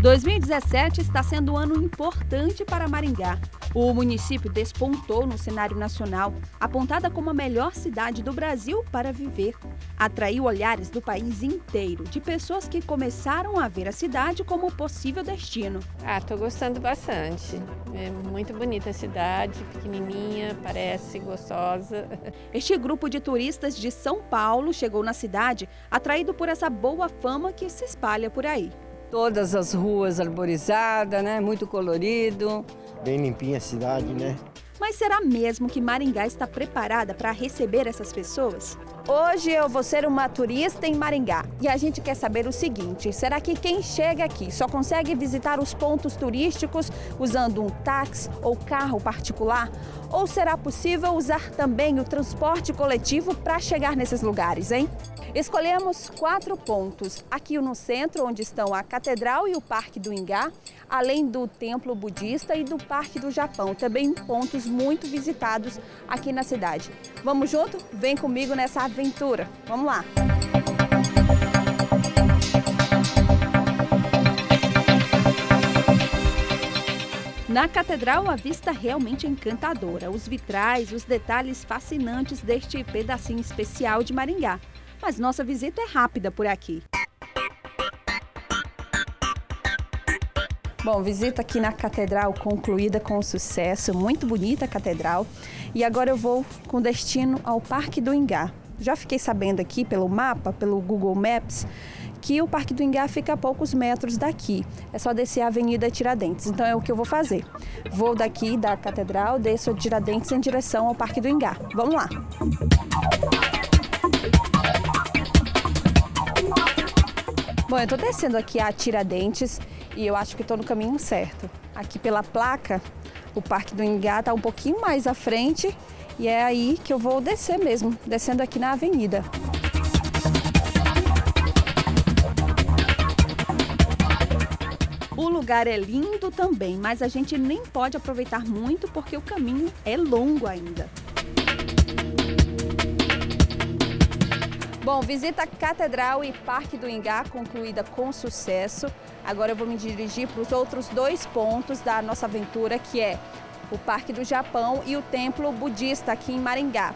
2017 está sendo um ano importante para Maringá. O município despontou no cenário nacional, apontada como a melhor cidade do Brasil para viver. Atraiu olhares do país inteiro, de pessoas que começaram a ver a cidade como possível destino. Tô gostando bastante. É muito bonita a cidade, pequenininha, parece gostosa. Este grupo de turistas de São Paulo chegou na cidade, atraído por essa boa fama que se espalha por aí. Todas as ruas arborizadas, né? Muito colorido. Bem limpinha a cidade, né? Mas será mesmo que Maringá está preparada para receber essas pessoas? Hoje eu vou ser uma turista em Maringá e a gente quer saber o seguinte, será que quem chega aqui só consegue visitar os pontos turísticos usando um táxi ou carro particular? Ou será possível usar também o transporte coletivo para chegar nesses lugares, hein? Escolhemos 4 pontos, aqui no centro, onde estão a Catedral e o Parque do Ingá, além do Templo Budista e do Parque do Japão, também pontos muito visitados aqui na cidade. Vamos junto? Vem comigo nessa aventura. Vamos lá! Na Catedral, a vista realmente encantadora, os vitrais, os detalhes fascinantes deste pedacinho especial de Maringá. Mas nossa visita é rápida por aqui. Bom, visita aqui na Catedral concluída com sucesso, muito bonita a Catedral. E agora eu vou com destino ao Parque do Ingá. Já fiquei sabendo aqui pelo mapa, pelo Google Maps, que o Parque do Ingá fica a poucos metros daqui. É só descer a Avenida Tiradentes, então é o que eu vou fazer. Vou daqui da Catedral, desço a Tiradentes em direção ao Parque do Ingá. Vamos lá! Bom, eu estou descendo aqui a Tiradentes e eu acho que estou no caminho certo. Aqui pela placa, o Parque do Ingá está um pouquinho mais à frente e é aí que eu vou descer mesmo, descendo aqui na avenida. O lugar é lindo também, mas a gente nem pode aproveitar muito porque o caminho é longo ainda. Bom, visita à Catedral e Parque do Ingá concluída com sucesso. Agora eu vou me dirigir para os outros 2 pontos da nossa aventura, que é o Parque do Japão e o Templo Budista aqui em Maringá.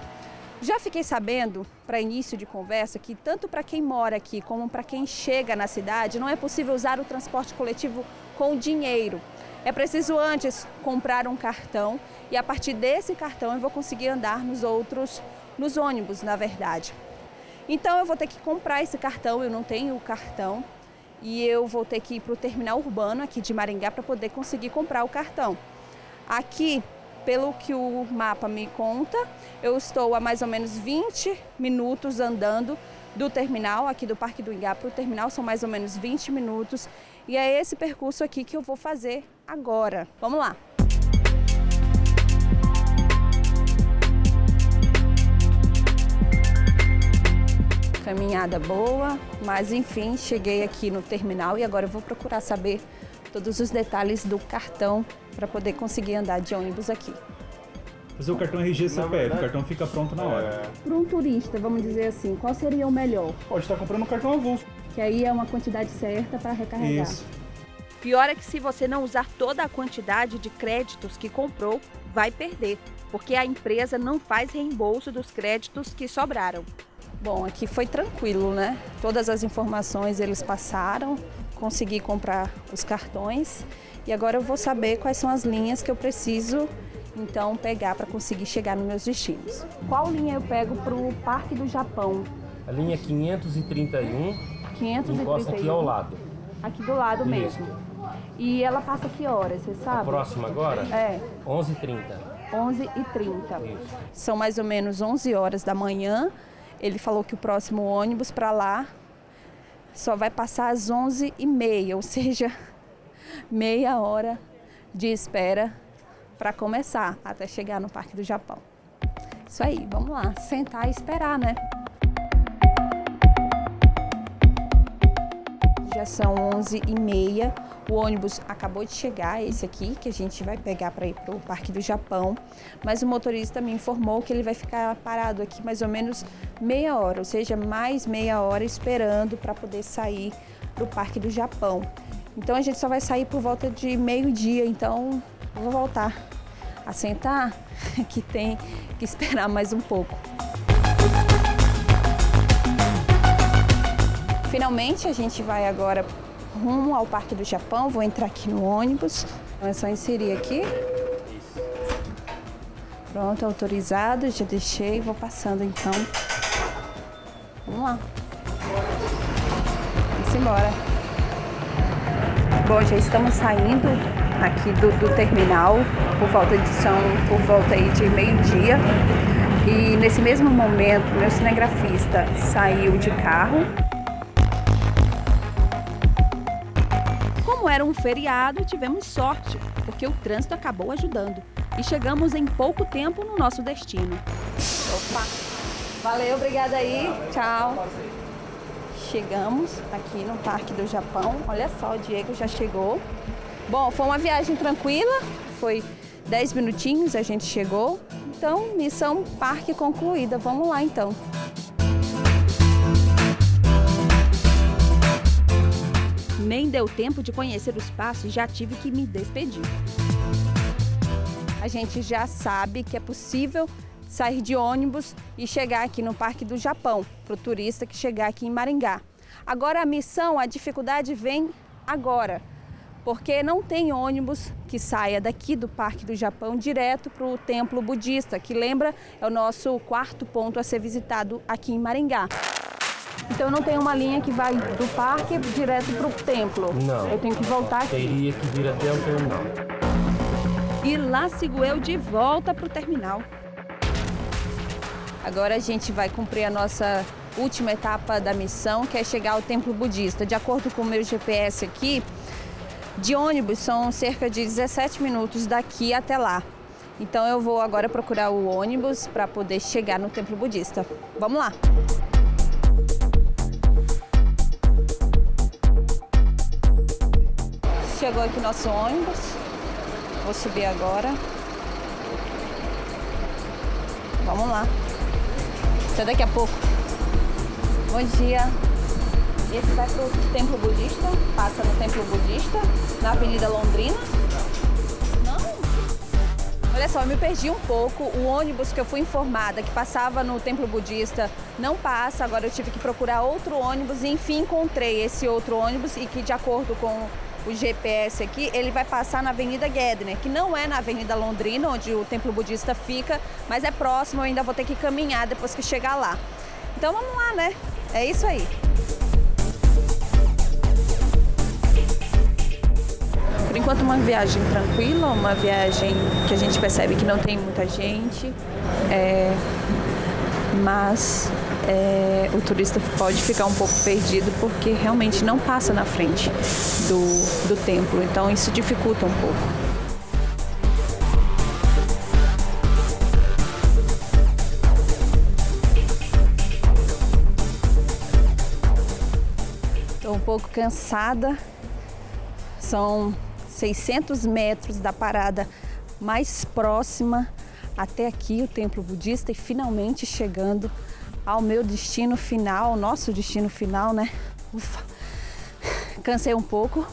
Já fiquei sabendo, para início de conversa, que tanto para quem mora aqui como para quem chega na cidade, não é possível usar o transporte coletivo com dinheiro. É preciso antes comprar um cartão e a partir desse cartão eu vou conseguir andar nos ônibus, na verdade. Então eu vou ter que comprar esse cartão, eu não tenho o cartão e eu vou ter que ir para o terminal urbano aqui de Maringá para poder conseguir comprar o cartão. Aqui, pelo que o mapa me conta, eu estou a mais ou menos 20 minutos andando do terminal, aqui do Parque do Ingá para o terminal, são mais ou menos 20 minutos e é esse percurso aqui que eu vou fazer agora. Vamos lá! Caminhada boa, mas enfim, cheguei aqui no terminal e agora eu vou procurar saber todos os detalhes do cartão para poder conseguir andar de ônibus aqui. Fazer o cartão RG CPF, o cartão fica pronto na hora. Para um turista, vamos dizer assim, qual seria o melhor? Pode estar comprando um cartão avulso. Que aí é uma quantidade certa para recarregar. Isso. Pior é que se você não usar toda a quantidade de créditos que comprou, vai perder, porque a empresa não faz reembolso dos créditos que sobraram. Bom, aqui foi tranquilo, né? Todas as informações eles passaram, consegui comprar os cartões e agora eu vou saber quais são as linhas que eu preciso, então, pegar para conseguir chegar nos meus destinos. Qual linha eu pego para o Parque do Japão? A linha 531, 531. Encosta aqui ao lado. Aqui do lado mesmo. E ela passa que horas, você sabe? A próxima agora? É. 11h30. 11h30. Isso. São mais ou menos 11 horas da manhã. Ele falou que o próximo ônibus para lá só vai passar às 11h30, ou seja, meia hora de espera para começar até chegar no Parque do Japão. Isso aí, vamos lá, sentar e esperar, né? já são 11h30, o ônibus acabou de chegar, esse aqui, que a gente vai pegar para ir para o Parque do Japão, mas o motorista me informou que ele vai ficar parado aqui mais ou menos meia hora, ou seja, mais meia hora esperando para poder sair do Parque do Japão. Então a gente só vai sair por volta de meio-dia, então eu vou voltar a sentar, que tem que esperar mais um pouco. Finalmente, a gente vai agora rumo ao Parque do Japão. Vou entrar aqui no ônibus. Então é só inserir aqui. Pronto, autorizado. Já deixei. Vou passando, então. Vamos lá. Vamos embora. Bom, já estamos saindo aqui do terminal. Por volta aí de meio-dia. E nesse mesmo momento, meu cinegrafista saiu de carro. Como era um feriado, tivemos sorte, porque o trânsito acabou ajudando. E chegamos em pouco tempo no nosso destino. Opa! Valeu, obrigada aí. Tchau! Chegamos aqui no Parque do Japão. Olha só, o Diego já chegou. Bom, foi uma viagem tranquila. Foi 10 minutinhos, a gente chegou. Então, missão parque concluída. Vamos lá, então. Nem deu tempo de conhecer os passos e já tive que me despedir. A gente já sabe que é possível sair de ônibus e chegar aqui no Parque do Japão, para o turista que chegar aqui em Maringá. Agora a missão, a dificuldade vem agora, porque não tem ônibus que saia daqui do Parque do Japão direto para o Templo Budista, que lembra, é o nosso quarto ponto a ser visitado aqui em Maringá. Então não tem uma linha que vai do parque direto para o templo? Não. Eu tenho que voltar aqui? Teria que vir até o terminal. E lá sigo eu de volta para o terminal. Agora a gente vai cumprir a nossa última etapa da missão, que é chegar ao Templo Budista. De acordo com o meu GPS aqui, de ônibus são cerca de 17 minutos daqui até lá. Então eu vou agora procurar o ônibus para poder chegar no Templo Budista. Vamos lá! Chegou aqui nosso ônibus, vou subir agora. Vamos lá, até daqui a pouco. Bom dia. Esse vai para o Templo Budista, passa no Templo Budista, na Avenida Londrina. Não? Olha só, eu me perdi um pouco, o ônibus que eu fui informada que passava no Templo Budista não passa, agora eu tive que procurar outro ônibus e enfim encontrei esse outro ônibus e que de acordo com o GPS aqui, ele vai passar na Avenida Guedner, que não é na Avenida Londrina, onde o Templo Budista fica, mas é próximo, eu ainda vou ter que caminhar depois que chegar lá. Então vamos lá, né? É isso aí. Por enquanto uma viagem tranquila, uma viagem que a gente percebe que não tem muita gente, o turista pode ficar um pouco perdido porque realmente não passa na frente do templo, então isso dificulta um pouco. Estou um pouco cansada, são 600 metros da parada mais próxima até aqui o Templo Budista e finalmente chegando ao meu destino final, ao nosso destino final, né? Ufa! Cansei um pouco,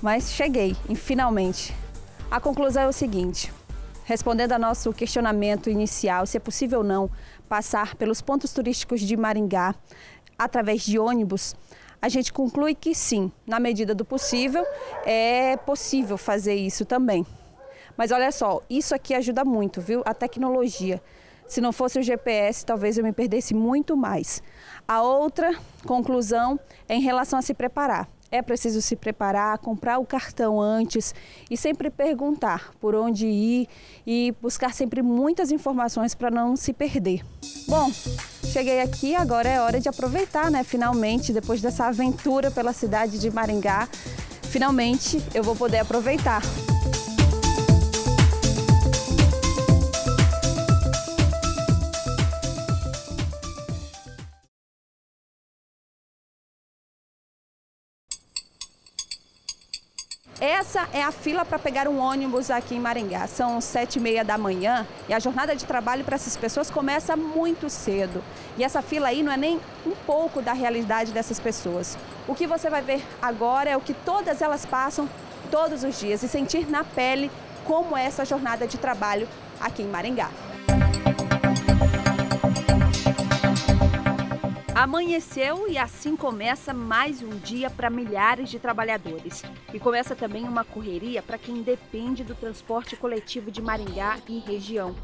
mas cheguei, e finalmente. A conclusão é o seguinte, respondendo ao nosso questionamento inicial, se é possível ou não passar pelos pontos turísticos de Maringá através de ônibus, a gente conclui que sim, na medida do possível, é possível fazer isso também. Mas olha só, isso aqui ajuda muito, viu? A tecnologia. Se não fosse o GPS, talvez eu me perdesse muito mais. A outra conclusão é em relação a se preparar. É preciso se preparar, comprar o cartão antes e sempre perguntar por onde ir e buscar sempre muitas informações para não se perder. Bom, cheguei aqui, agora é hora de aproveitar, né? Finalmente, depois dessa aventura pela cidade de Maringá, finalmente eu vou poder aproveitar. Essa é a fila para pegar um ônibus aqui em Maringá. São 7h30 da manhã e a jornada de trabalho para essas pessoas começa muito cedo. E essa fila aí não é nem um pouco da realidade dessas pessoas. O que você vai ver agora é o que todas elas passam todos os dias e sentir na pele como é essa jornada de trabalho aqui em Maringá. Amanheceu e assim começa mais um dia para milhares de trabalhadores. E começa também uma correria para quem depende do transporte coletivo de Maringá e região.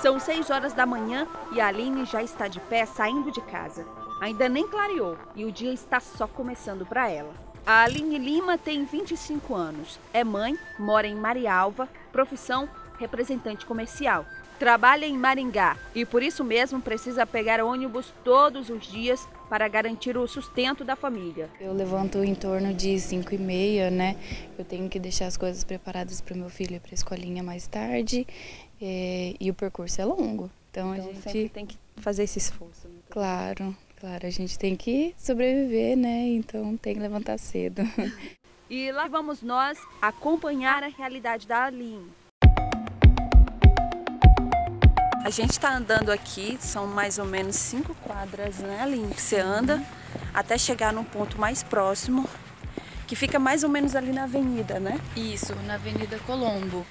São 6h da manhã e a Aline já está de pé saindo de casa. Ainda nem clareou e o dia está só começando para ela. A Aline Lima tem 25 anos, é mãe, mora em Marialva, profissão representante comercial. Trabalha em Maringá e por isso mesmo precisa pegar ônibus todos os dias para garantir o sustento da família. Eu levanto em torno de 5h30, né? Eu tenho que deixar as coisas preparadas para o meu filho ir para a escolinha mais tarde e o percurso é longo. Então a gente sempre tem que fazer esse esforço. Né? Claro. Claro, a gente tem que sobreviver, né? Então tem que levantar cedo. E lá vamos nós acompanhar a realidade da Aline. A gente está andando aqui, são mais ou menos 5 quadras, né, Aline? Que você anda até chegar num ponto mais próximo, que fica mais ou menos ali na avenida, né? Isso, na Avenida Colombo.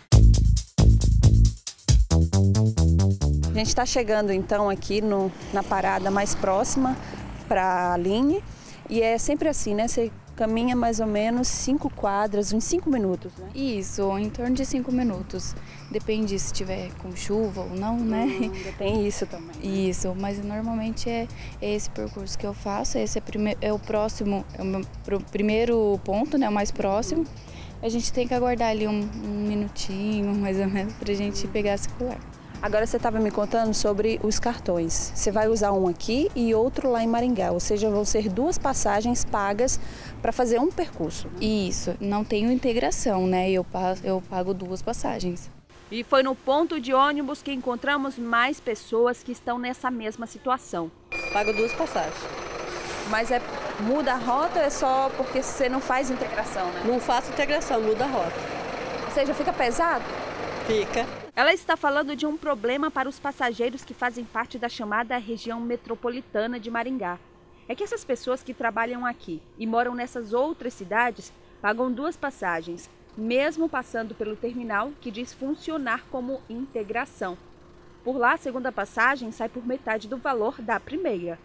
A gente está chegando então aqui na parada mais próxima para a Aline e é sempre assim, né? Você caminha mais ou menos 5 quadras, uns 5 minutos, né? Isso, em torno de 5 minutos. Depende se tiver com chuva ou não, né? Tem isso também. Né? Isso, mas normalmente é esse percurso que eu faço, esse é o próximo, é o meu primeiro ponto, né? O mais próximo. A gente tem que aguardar ali um minutinho, mais ou menos, para a gente pegar a circular. Agora você estava me contando sobre os cartões. Você vai usar um aqui e outro lá em Maringá, ou seja, vão ser 2 passagens pagas para fazer um percurso. Isso, não tenho integração, né? Eu pago 2 passagens. E foi no ponto de ônibus que encontramos mais pessoas que estão nessa mesma situação. Pago 2 passagens. Mas muda a rota ou é só porque você não faz integração, né? Não faço integração, muda a rota. Ou seja, fica pesado? Fica. Ela está falando de um problema para os passageiros que fazem parte da chamada região metropolitana de Maringá. É que essas pessoas que trabalham aqui e moram nessas outras cidades pagam 2 passagens, mesmo passando pelo terminal que diz funcionar como integração. Por lá, a 2ª passagem sai por metade do valor da primeira.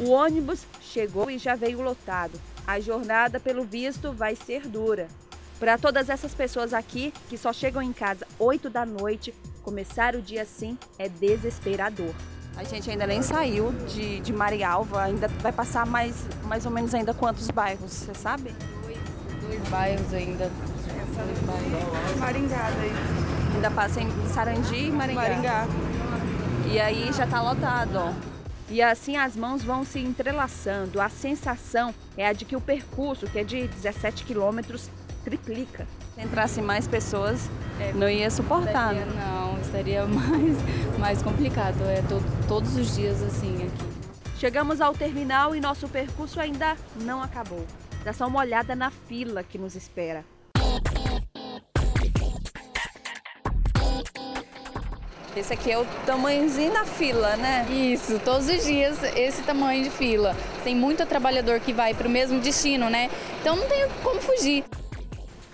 O ônibus chegou e já veio lotado. A jornada, pelo visto, vai ser dura. Para todas essas pessoas aqui, que só chegam em casa 20h, começar o dia assim é desesperador. A gente ainda nem saiu de Marialva, ainda vai passar mais ou menos ainda quantos bairros, você sabe? 2 bairros ainda. Maringá daí. Ainda passa em Sarandi e Maringá. Maringá. E aí já tá lotado, ó. E assim as mãos vão se entrelaçando. A sensação é a de que o percurso, que é de 17 quilômetros, triplica. Se entrasse mais pessoas, não ia suportar. Estaria mais complicado. É todos os dias assim aqui. Chegamos ao terminal e nosso percurso ainda não acabou. Dá só uma olhada na fila que nos espera. Esse aqui é o tamanhozinho da fila, né? Isso, todos os dias esse tamanho de fila. Tem muito trabalhador que vai para o mesmo destino, né? Então não tem como fugir.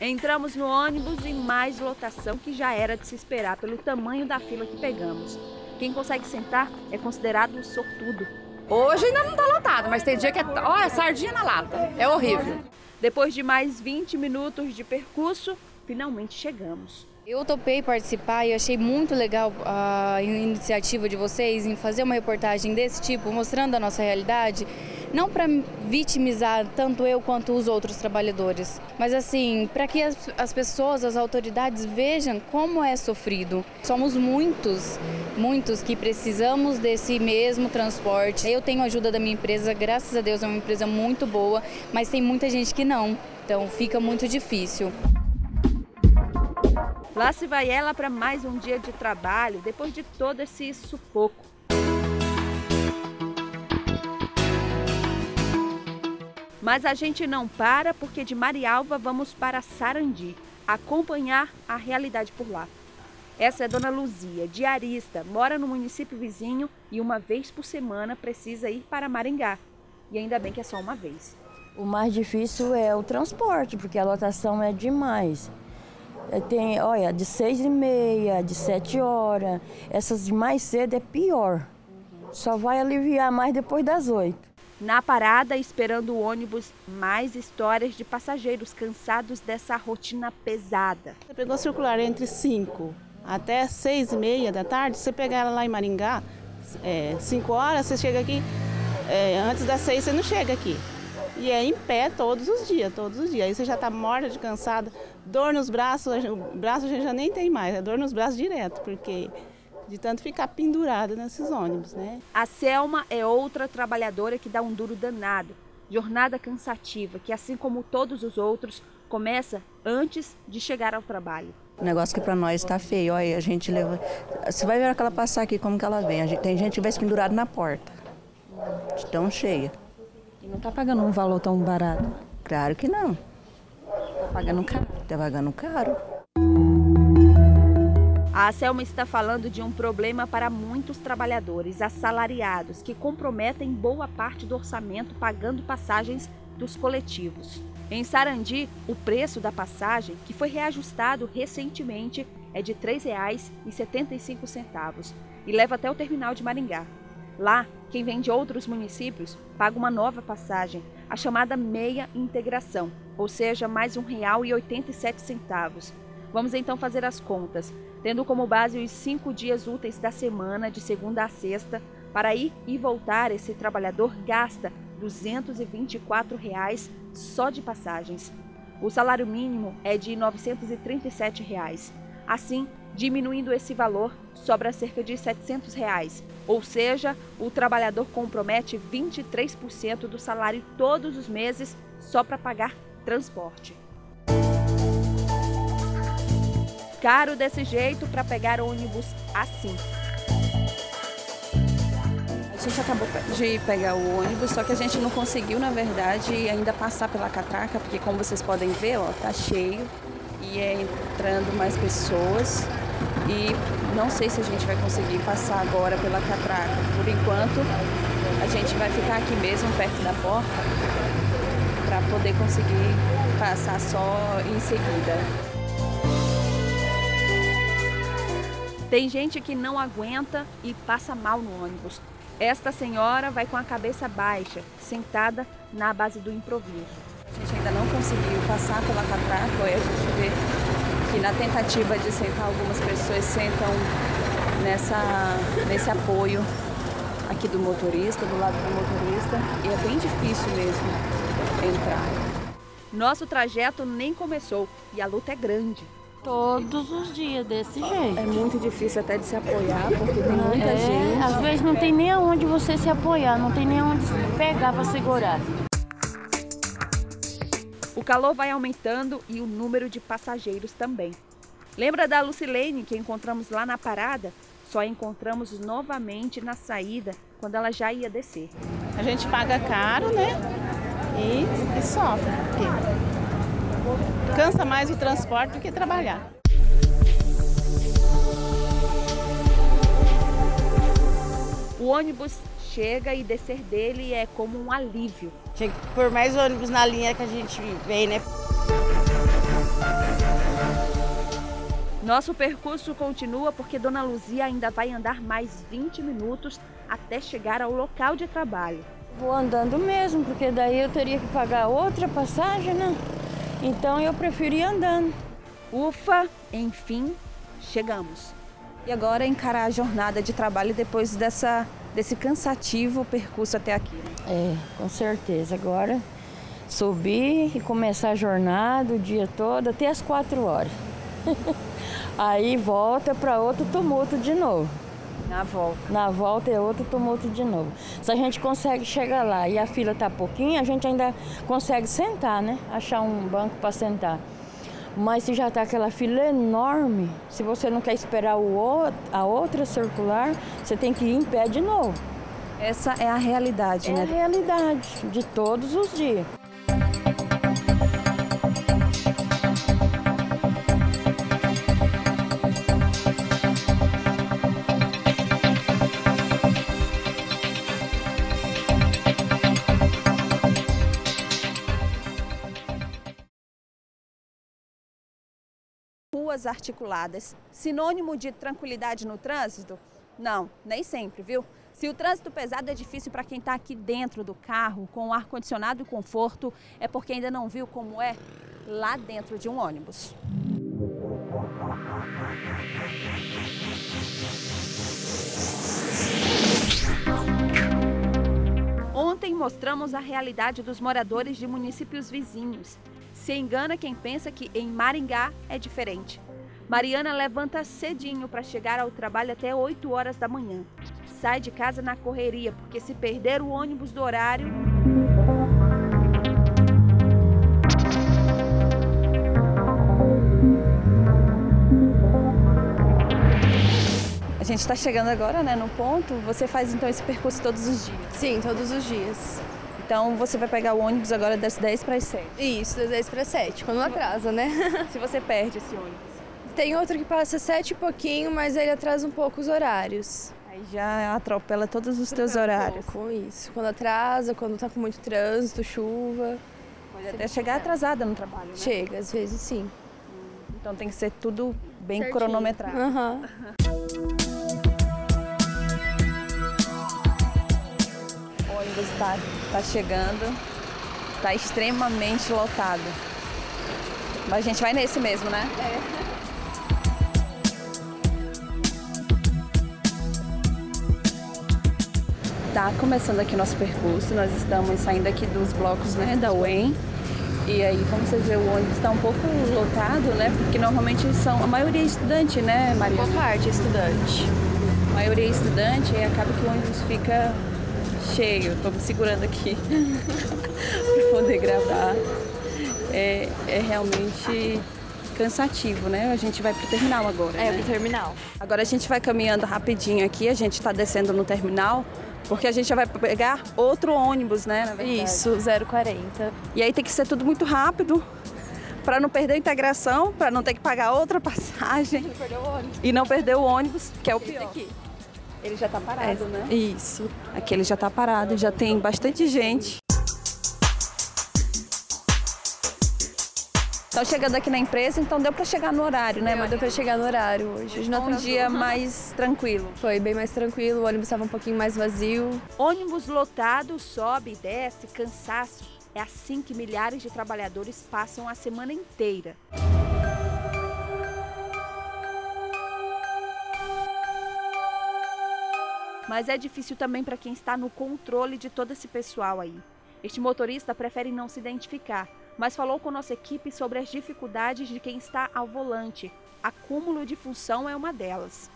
Entramos no ônibus e mais lotação que já era de se esperar pelo tamanho da fila que pegamos. Quem consegue sentar é considerado um sortudo. Hoje ainda não tá lotado, mas tem dia que é, é sardinha na lata. É horrível. Depois de mais 20 minutos de percurso, finalmente chegamos. Eu topei participar e achei muito legal a iniciativa de vocês em fazer uma reportagem desse tipo, mostrando a nossa realidade, não para vitimizar tanto eu quanto os outros trabalhadores, mas assim, para que as pessoas, as autoridades vejam como é sofrido. Somos muitos que precisamos desse mesmo transporte. Eu tenho a ajuda da minha empresa, graças a Deus é uma empresa muito boa, mas tem muita gente que não, então fica muito difícil. Lá se vai ela para mais um dia de trabalho, depois de todo esse sufoco. Mas a gente não para, porque de Marialva vamos para Sarandi, acompanhar a realidade por lá. Essa é Dona Luzia, diarista, mora no município vizinho e uma vez por semana precisa ir para Maringá. E ainda bem que é só uma vez. O mais difícil é o transporte, porque a lotação é demais. Tem, olha, de 6h30, de 7h, essas de mais cedo é pior. Só vai aliviar mais depois das 8h. Na parada, esperando o ônibus, mais histórias de passageiros cansados dessa rotina pesada. Você pegou circular entre 5 até 6h30 da tarde, você pegar ela lá em Maringá, 5h, você chega aqui, antes das 6h você não chega aqui. E é em pé todos os dias, todos os dias. Aí você já está morta de cansada, dor nos braços, o braço a gente já nem tem mais, é dor nos braços direto, porque... de tanto ficar pendurada nesses ônibus, né? A Selma é outra trabalhadora que dá um duro danado. Jornada cansativa, que assim como todos os outros, começa antes de chegar ao trabalho. O negócio que para nós está feio, olha, a gente leva... Você vai ver aquela passar aqui, como que ela vem. Tem gente que vai se pendurada na porta, de tão cheia. E não está pagando um valor tão barato? Claro que não. Está pagando caro. Está pagando caro. A Selma está falando de um problema para muitos trabalhadores assalariados que comprometem boa parte do orçamento pagando passagens dos coletivos. Em Sarandi, o preço da passagem, que foi reajustado recentemente, é de R$ 3,75 e leva até o terminal de Maringá. Lá, quem vem de outros municípios paga uma nova passagem, a chamada meia integração, ou seja, mais R$ 1,87. Vamos então fazer as contas, tendo como base os 5 dias úteis da semana, de segunda a sexta. Para ir e voltar, esse trabalhador gasta R$ 224,00 só de passagens. O salário mínimo é de R$ 937,00. Assim, diminuindo esse valor, sobra cerca de R$ 700,00. Ou seja, o trabalhador compromete 23% do salário todos os meses só para pagar transporte. Caro desse jeito para pegar ônibus assim. A gente acabou de pegar o ônibus, só que a gente não conseguiu, na verdade, ainda passar pela catraca, porque como vocês podem ver, ó, tá cheio e é entrando mais pessoas. E não sei se a gente vai conseguir passar agora pela catraca. Por enquanto, a gente vai ficar aqui mesmo, perto da porta, para poder conseguir passar só em seguida. Tem gente que não aguenta e passa mal no ônibus. Esta senhora vai com a cabeça baixa, sentada na base do improviso. A gente ainda não conseguiu passar pela catraca, e a gente vê que na tentativa de sentar, algumas pessoas sentam nesse apoio aqui do motorista, do lado do motorista, e é bem difícil mesmo entrar. Nosso trajeto nem começou e a luta é grande. Todos os dias, desse jeito. É muito difícil até de se apoiar, porque tem muita gente. Às vezes não tem nem aonde você se apoiar, não tem nem aonde pegar para segurar. O calor vai aumentando e o número de passageiros também. Lembra da Lucilene que encontramos lá na parada? Só encontramos novamente na saída, quando ela já ia descer. A gente paga caro, né? E sofre. Cansa mais o transporte do que trabalhar. O ônibus chega e descer dele é como um alívio. Tinha que pôr mais ônibus na linha que a gente vem, né? Nosso percurso continua porque Dona Luzia ainda vai andar mais 20 minutos até chegar ao local de trabalho. Vou andando mesmo, porque daí eu teria que pagar outra passagem, né? Então eu prefiro ir andando. Ufa, enfim, chegamos. E agora encarar a jornada de trabalho depois desse cansativo percurso até aqui. É, com certeza. Agora subir e começar a jornada o dia todo até as 4h. Aí volta para outro tumulto de novo. Na volta. Na volta é outro tumulto de novo. Se a gente consegue chegar lá e a fila tá pouquinho, a gente ainda consegue sentar, né? Achar um banco para sentar. Mas se já está aquela fila enorme, se você não quer esperar a outra circular, você tem que ir em pé de novo. Essa é a realidade, né? É a realidade de todos os dias. Ruas articuladas, sinônimo de tranquilidade no trânsito? Não, nem sempre, viu? Se o trânsito pesado é difícil para quem está aqui dentro do carro, com o ar-condicionado e conforto, é porque ainda não viu como é lá dentro de um ônibus. Ontem mostramos a realidade dos moradores de municípios vizinhos. Se engana quem pensa que em Maringá é diferente. Mariana levanta cedinho para chegar ao trabalho até 8 horas da manhã. Sai de casa na correria, porque se perder o ônibus do horário... A gente está chegando agora, né, no ponto. Você faz então esse percurso todos os dias? Sim, todos os dias. Então você vai pegar o ônibus agora das 10 para as 7? Isso, das 10 para as 7, quando não atrasa, né? Se você perde esse ônibus? Tem outro que passa 7 e pouquinho, mas ele atrasa um pouco os horários. Aí já atropela todos os teus horários. Com isso, quando atrasa, quando tá com muito trânsito, chuva. Pode até chegar atrasada no trabalho, né? Chega, às vezes sim. Então tem que ser tudo bem certinho, cronometrado. Uhum. O ônibus tá chegando, tá extremamente lotado. Mas a gente vai nesse mesmo, né? É. Tá começando aqui nosso percurso, nós estamos saindo aqui dos blocos, né, da UEM. E aí, como vocês veem, o ônibus está um pouco lotado, né, porque normalmente são, a maioria é estudante, né, Maria? Boa parte é estudante. A maioria é estudante e acaba que o ônibus fica cheio. Tô me segurando aqui para poder gravar. É realmente cansativo, né? A gente vai pro terminal agora, né? É, pro terminal. Agora a gente vai caminhando rapidinho aqui, a gente tá descendo no terminal. Porque a gente já vai pegar outro ônibus, né, na verdade. Isso, 040. E aí tem que ser tudo muito rápido, para não perder a integração, para não ter que pagar outra passagem. E não perder o ônibus, que é o pior. Aqui. Ele já tá parado, né? Isso. Aqui ele já tá parado, já tem bastante gente. Estão chegando aqui na empresa, então deu para chegar no horário, né? Mas deu para chegar no horário hoje. Hoje não foi um dia mais tranquilo. Foi bem mais tranquilo, o ônibus estava um pouquinho mais vazio. Ônibus lotado, sobe e desce, cansaço. É assim que milhares de trabalhadores passam a semana inteira. Mas é difícil também para quem está no controle de todo esse pessoal aí. Este motorista prefere não se identificar, mas falou com nossa equipe sobre as dificuldades de quem está ao volante. Acúmulo de função é uma delas.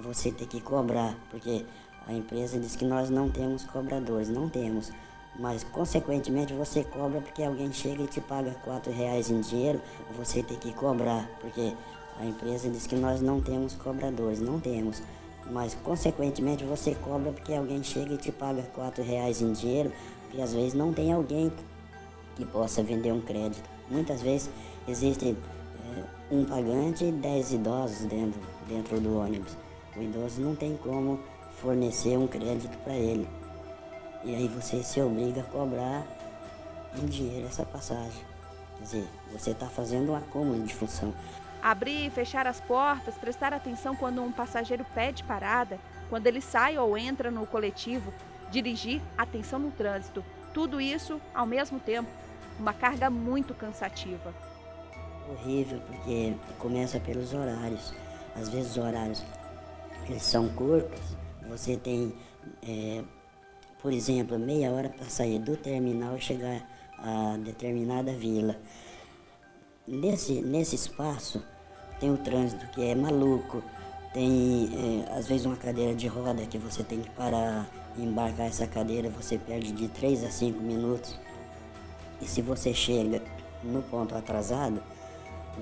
Você tem que cobrar, porque a empresa diz que nós não temos cobradores, não temos. Mas, consequentemente, você cobra porque alguém chega e te paga R$4 em dinheiro, você tem que cobrar, porque a empresa diz que nós não temos cobradores, não temos. Mas, consequentemente, você cobra porque alguém chega e te paga R$4 em dinheiro, porque às vezes não tem alguém que possa vender um crédito. Muitas vezes existe um pagante e 10 idosos dentro do ônibus. O idoso não tem como fornecer um crédito para ele. E aí você se obriga a cobrar em dinheiro essa passagem. Quer dizer, você está fazendo um acúmulo de função. Abrir e fechar as portas, prestar atenção quando um passageiro pede parada, quando ele sai ou entra no coletivo, dirigir, atenção no trânsito. Tudo isso ao mesmo tempo. Uma carga muito cansativa. Horrível, porque começa pelos horários. Às vezes os horários eles são curtos. Você tem, por exemplo, meia hora para sair do terminal e chegar a determinada vila. Nesse espaço tem o trânsito que é maluco. Tem, às vezes, uma cadeira de roda que você tem que parar, embarcar essa cadeira, você perde de 3 a 5 minutos. E se você chega no ponto atrasado,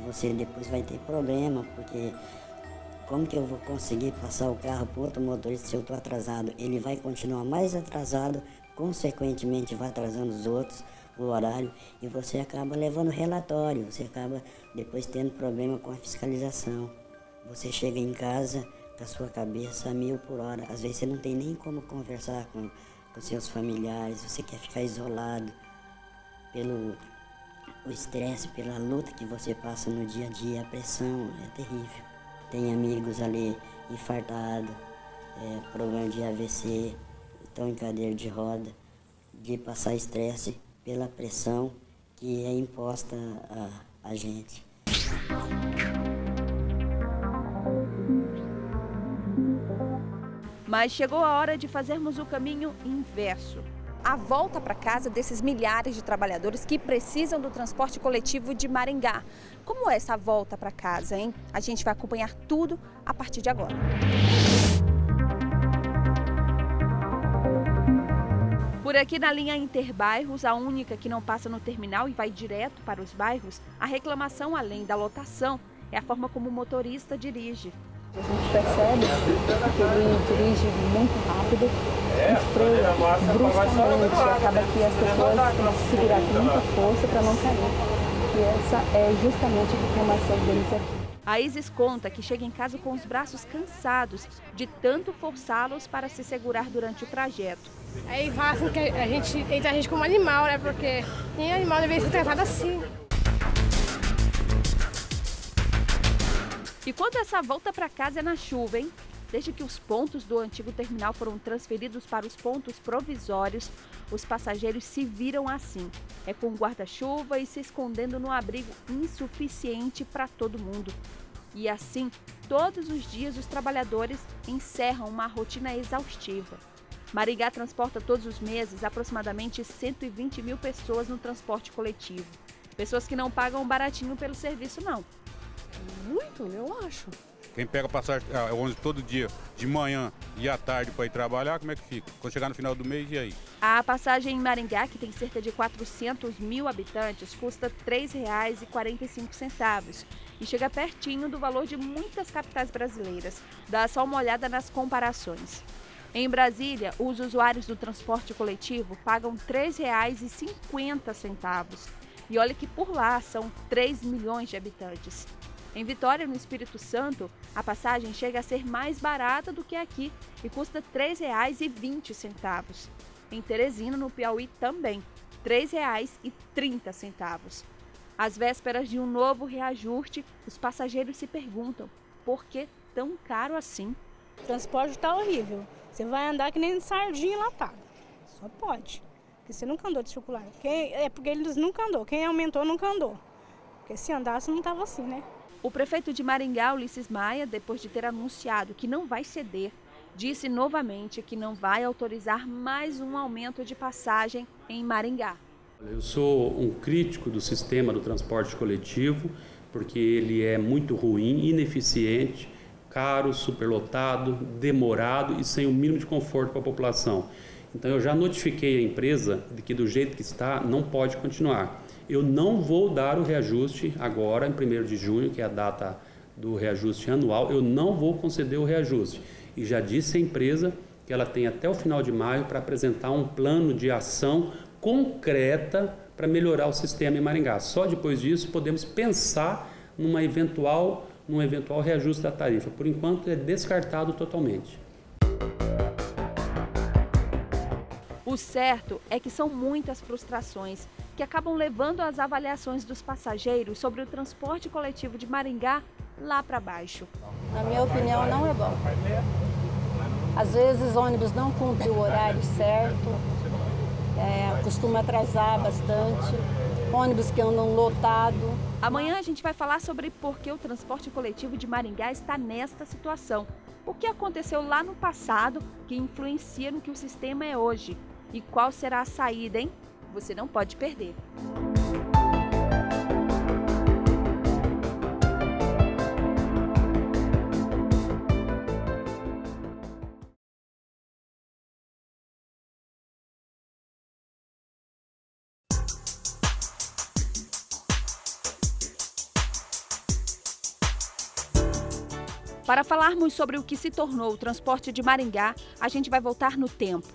você depois vai ter problema, porque como que eu vou conseguir passar o carro para outro motorista se eu estou atrasado? Ele vai continuar mais atrasado, consequentemente vai atrasando os outros, o horário, e você acaba levando relatório, você acaba depois tendo problema com a fiscalização. Você chega em casa com a sua cabeça a 1.000 por hora, às vezes você não tem nem como conversar com seus familiares, você quer ficar isolado pelo o estresse, pela luta que você passa no dia a dia, a pressão é terrível. Tem amigos ali infartados, problema de AVC, estão em cadeira de roda, de passar estresse pela pressão que é imposta a gente. Mas chegou a hora de fazermos o caminho inverso. A volta para casa desses milhares de trabalhadores que precisam do transporte coletivo de Maringá. Como é essa volta para casa, hein? A gente vai acompanhar tudo a partir de agora. Por aqui na linha Interbairros, a única que não passa no terminal e vai direto para os bairros, a reclamação, além da lotação, é a forma como o motorista dirige. A gente percebe que ele dirige muito rápido, freia bruscamente, acaba que as pessoas têm que segurar com muita força para não cair. E essa é justamente a reclamação deles aqui. A Isis conta que chega em casa com os braços cansados de tanto forçá-los para se segurar durante o trajeto. Aí fazem que a gente tenta a gente como animal, né? Porque nem animal deve ser tratado assim. E quando essa volta para casa é na chuva, hein? Desde que os pontos do antigo terminal foram transferidos para os pontos provisórios, os passageiros se viram assim. É com guarda-chuva e se escondendo num abrigo insuficiente para todo mundo. E assim, todos os dias os trabalhadores encerram uma rotina exaustiva. Maringá transporta todos os meses aproximadamente 120 mil pessoas no transporte coletivo. Pessoas que não pagam baratinho pelo serviço, não. Muito, eu acho. Quem pega passagem ônibus todo dia, de manhã e à tarde para ir trabalhar, como é que fica? Quando chegar no final do mês, e aí? A passagem em Maringá, que tem cerca de 400 mil habitantes, custa R$ 3,45 e chega pertinho do valor de muitas capitais brasileiras. Dá só uma olhada nas comparações. Em Brasília, os usuários do transporte coletivo pagam R$ 3,50. E olha que por lá são 3 milhões de habitantes. Em Vitória, no Espírito Santo, a passagem chega a ser mais barata do que aqui e custa R$ 3,20. Em Teresina, no Piauí, também, R$ 3,30. Às vésperas de um novo reajuste, os passageiros se perguntam por que tão caro assim. O transporte está horrível. Você vai andar que nem sardinha enlatada. Só pode, porque você nunca andou de circular. É porque eles nunca andou. Quem aumentou nunca andou. Porque se andasse não estava assim, né? O prefeito de Maringá, Ulisses Maia, depois de ter anunciado que não vai ceder, disse novamente que não vai autorizar mais um aumento de passagem em Maringá. Eu sou um crítico do sistema do transporte coletivo, porque ele é muito ruim, ineficiente, caro, superlotado, demorado e sem o mínimo de conforto para a população. Então eu já notifiquei a empresa de que do jeito que está não pode continuar. Eu não vou dar o reajuste agora, em 1º de junho, que é a data do reajuste anual, eu não vou conceder o reajuste. E já disse à empresa que ela tem até o final de maio para apresentar um plano de ação concreta para melhorar o sistema em Maringá. Só depois disso podemos pensar num eventual reajuste da tarifa. Por enquanto é descartado totalmente. O certo é que são muitas frustrações que acabam levando as avaliações dos passageiros sobre o transporte coletivo de Maringá lá para baixo. Na minha opinião, não é bom. Às vezes, ônibus não cumprem o horário certo, costuma atrasar bastante, ônibus que andam lotado. Amanhã a gente vai falar sobre por que o transporte coletivo de Maringá está nesta situação, o que aconteceu lá no passado que influencia no que o sistema é hoje e qual será a saída, hein? Você não pode perder. Para falarmos sobre o que se tornou o transporte de Maringá, a gente vai voltar no tempo.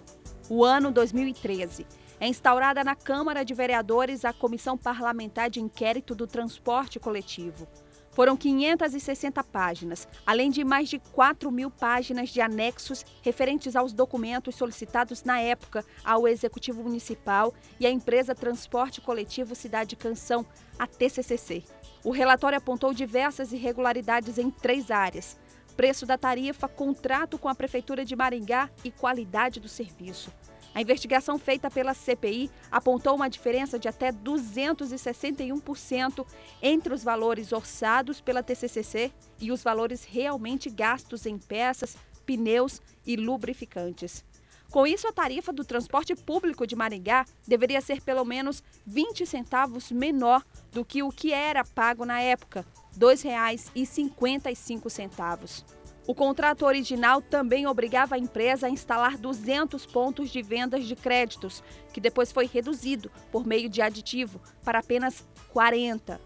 O ano 2013. É instaurada na Câmara de Vereadores a Comissão Parlamentar de Inquérito do Transporte Coletivo. Foram 560 páginas, além de mais de 4.000 páginas de anexos referentes aos documentos solicitados na época ao Executivo Municipal e à empresa Transporte Coletivo Cidade Canção, a TCCC. O relatório apontou diversas irregularidades em 3 áreas: preço da tarifa, contrato com a Prefeitura de Maringá e qualidade do serviço. A investigação feita pela CPI apontou uma diferença de até 261% entre os valores orçados pela TCCC e os valores realmente gastos em peças, pneus e lubrificantes. Com isso, a tarifa do transporte público de Maringá deveria ser pelo menos 20 centavos menor do que o que era pago na época, R$ 2,55. O contrato original também obrigava a empresa a instalar 200 pontos de vendas de créditos, que depois foi reduzido por meio de aditivo para apenas 40.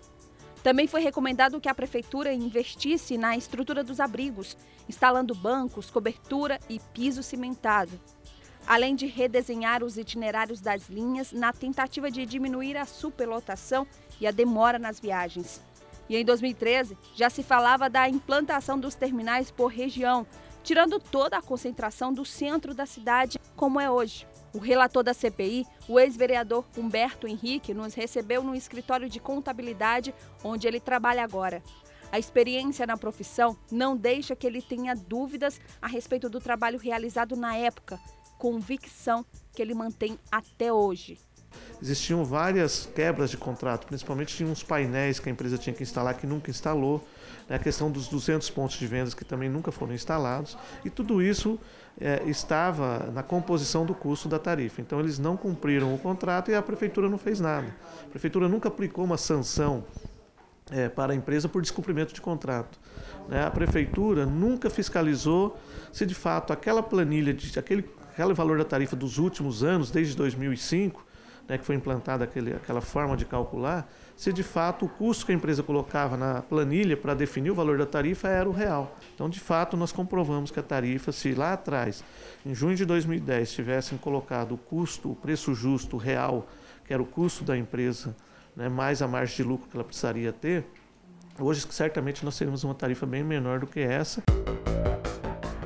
Também foi recomendado que a prefeitura investisse na estrutura dos abrigos, instalando bancos, cobertura e piso cimentado, além de redesenhar os itinerários das linhas na tentativa de diminuir a superlotação e a demora nas viagens. E em 2013, já se falava da implantação dos terminais por região, tirando toda a concentração do centro da cidade, como é hoje. O relator da CPI, o ex-vereador Humberto Henrique, nos recebeu no escritório de contabilidade, onde ele trabalha agora. A experiência na profissão não deixa que ele tenha dúvidas a respeito do trabalho realizado na época, convicção que ele mantém até hoje. Existiam várias quebras de contrato, principalmente tinha uns painéis que a empresa tinha que instalar que nunca instalou, né? A questão dos 200 pontos de vendas que também nunca foram instalados, e tudo isso estava na composição do custo da tarifa. Então eles não cumpriram o contrato e a prefeitura não fez nada. A prefeitura nunca aplicou uma sanção para a empresa por descumprimento de contrato. A prefeitura nunca fiscalizou se de fato aquela planilha, aquele valor da tarifa dos últimos anos, desde 2005, né, que foi implantada aquela forma de calcular, se de fato o custo que a empresa colocava na planilha para definir o valor da tarifa era o real. Então, de fato, nós comprovamos que a tarifa, se lá atrás, em junho de 2010, tivessem colocado o custo, o preço justo real, que era o custo da empresa, né, mais a margem de lucro que ela precisaria ter, hoje certamente nós teríamos uma tarifa bem menor do que essa.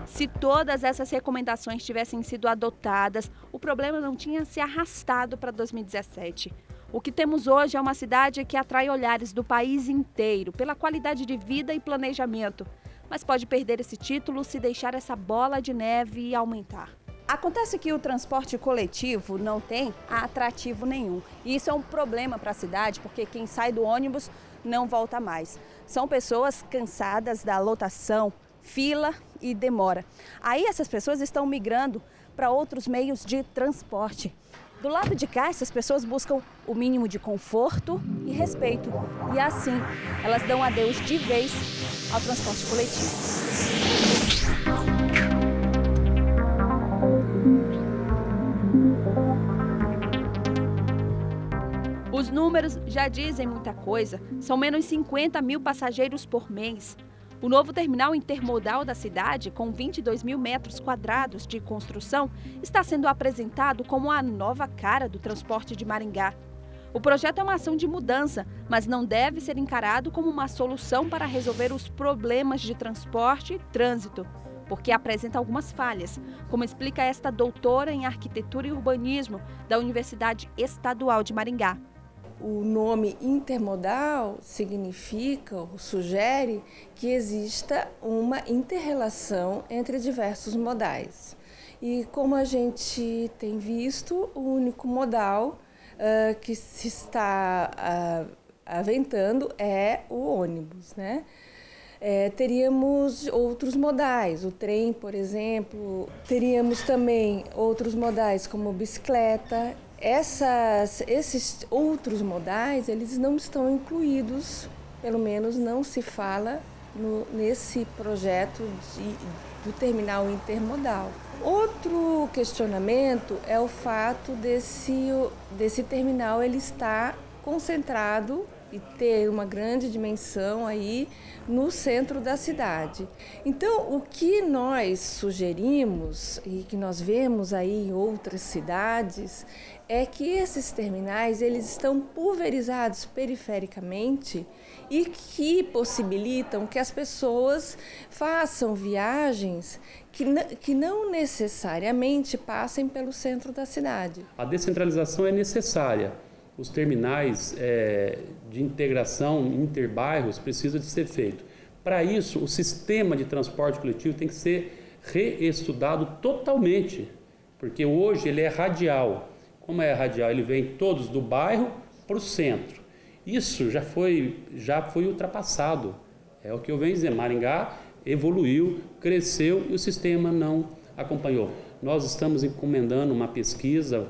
Se todas essas recomendações tivessem sido adotadas, o problema não tinha se arrastado para 2017. O que temos hoje é uma cidade que atrai olhares do país inteiro pela qualidade de vida e planejamento, mas pode perder esse título se deixar essa bola de neve aumentar. Acontece que o transporte coletivo não tem atrativo nenhum. E isso é um problema para a cidade, porque quem sai do ônibus não volta mais. São pessoas cansadas da lotação, fila e demora. Aí essas pessoas estão migrando para outros meios de transporte. Do lado de cá, essas pessoas buscam o mínimo de conforto e respeito. E assim, elas dão adeus de vez ao transporte coletivo. Os números já dizem muita coisa. São menos 50.000 passageiros por mês. O novo terminal intermodal da cidade, com 22.000 metros quadrados de construção, está sendo apresentado como a nova cara do transporte de Maringá. O projeto é uma ação de mudança, mas não deve ser encarado como uma solução para resolver os problemas de transporte e trânsito, porque apresenta algumas falhas, como explica esta doutora em arquitetura e urbanismo da Universidade Estadual de Maringá. O nome intermodal significa, ou sugere, que exista uma inter-relação entre diversos modais. E como a gente tem visto, o único modal que se está aventando é o ônibus, né? Teríamos outros modais, o trem, por exemplo, teríamos também outros modais como bicicleta. Esses outros modais, eles não estão incluídos, pelo menos não se fala nesse projeto do terminal intermodal. Outro questionamento é o fato desse terminal ele estar concentrado e ter uma grande dimensão aí no centro da cidade. Então, o que nós sugerimos e que nós vemos aí em outras cidades é que esses terminais, eles estão pulverizados perifericamente e que possibilitam que as pessoas façam viagens que não necessariamente passem pelo centro da cidade. A descentralização é necessária. Os terminais de integração interbairros precisam de ser feito. Para isso, o sistema de transporte coletivo tem que ser reestudado totalmente, porque hoje ele é radial. Como é radial? Ele vem todos do bairro para o centro. Isso já foi ultrapassado. É o que eu venho dizer, Maringá evoluiu, cresceu e o sistema não acompanhou. Nós estamos encomendando uma pesquisa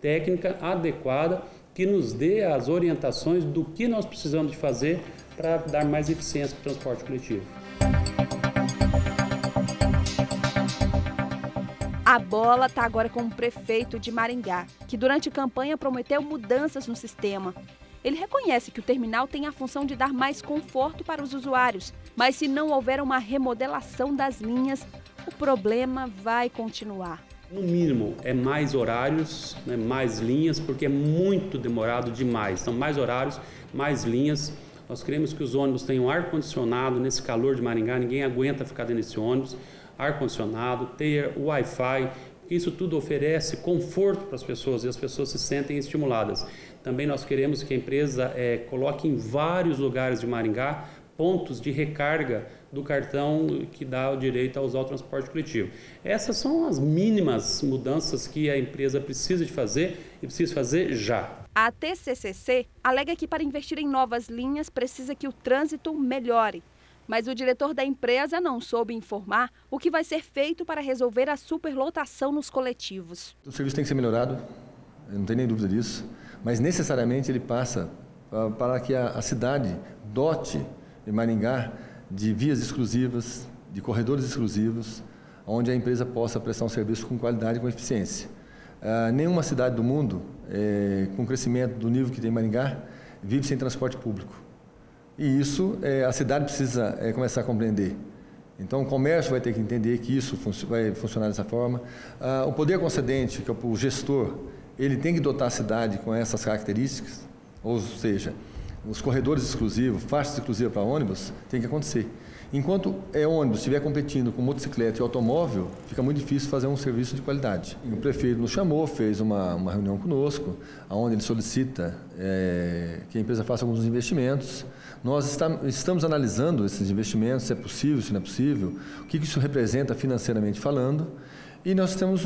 técnica adequada que nos dê as orientações do que nós precisamos de fazer para dar mais eficiência para o transporte coletivo. A bola está agora com o prefeito de Maringá, que durante a campanha prometeu mudanças no sistema. Ele reconhece que o terminal tem a função de dar mais conforto para os usuários, mas se não houver uma remodelação das linhas, o problema vai continuar. No mínimo, é mais horários, né, mais linhas, porque é muito demorado demais. São mais horários, mais linhas. Nós queremos que os ônibus tenham ar-condicionado nesse calor de Maringá. Ninguém aguenta ficar dentro desse ônibus. Ar-condicionado, ter Wi-Fi. Isso tudo oferece conforto para as pessoas e as pessoas se sentem estimuladas. Também nós queremos que a empresa coloque em vários lugares de Maringá pontos de recarga do cartão que dá o direito a usar o transporte coletivo. Essas são as mínimas mudanças que a empresa precisa de fazer e precisa fazer já. A TCCC alega que para investir em novas linhas precisa que o trânsito melhore. Mas o diretor da empresa não soube informar o que vai ser feito para resolver a superlotação nos coletivos. O serviço tem que ser melhorado, não tem nem dúvida disso, mas necessariamente ele passa para que a cidade dote em Maringá de vias exclusivas, de corredores exclusivos, onde a empresa possa prestar um serviço com qualidade e com eficiência. Nenhuma cidade do mundo, com o crescimento do nível que tem Maringá, vive sem transporte público. E isso a cidade precisa começar a compreender. Então o comércio vai ter que entender que isso vai funcionar dessa forma. O poder concedente, que é o gestor, ele tem que dotar a cidade com essas características, ou seja, os corredores exclusivos, faixas exclusivas para ônibus, tem que acontecer. Enquanto ônibus estiver competindo com motocicleta e automóvel, fica muito difícil fazer um serviço de qualidade. E o prefeito nos chamou, fez uma reunião conosco, onde ele solicita que a empresa faça alguns investimentos. Nós estamos analisando esses investimentos, se é possível, se não é possível, o que isso representa financeiramente falando. E nós temos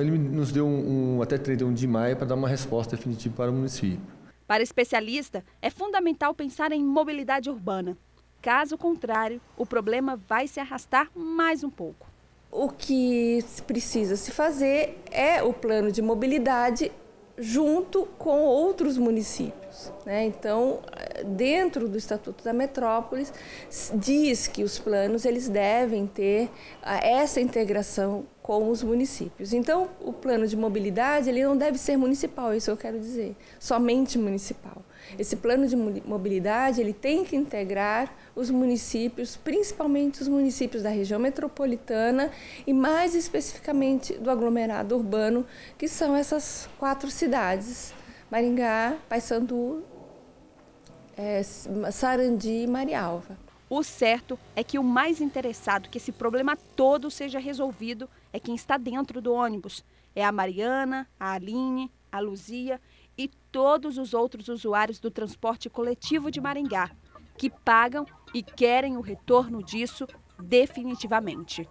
ele nos deu até 31 de maio para dar uma resposta definitiva para o município. Para especialista, é fundamental pensar em mobilidade urbana. Caso contrário, o problema vai se arrastar mais um pouco. O que precisa se fazer é o plano de mobilidade junto com outros municípios, né? Então, dentro do Estatuto da Metrópolis, diz que os planos eles devem ter essa integração com os municípios. Então, o plano de mobilidade ele não deve ser municipal, isso eu quero dizer, somente municipal. Esse plano de mobilidade ele tem que integrar os municípios, principalmente os municípios da região metropolitana e mais especificamente do aglomerado urbano, que são essas 4 cidades, Maringá, Paissandu, Sarandi e Marialva. O certo é que o mais interessado que esse problema todo seja resolvido é quem está dentro do ônibus. É a Mariana, a Aline, a Luzia e todos os outros usuários do transporte coletivo de Maringá, que pagam e querem o retorno disso definitivamente.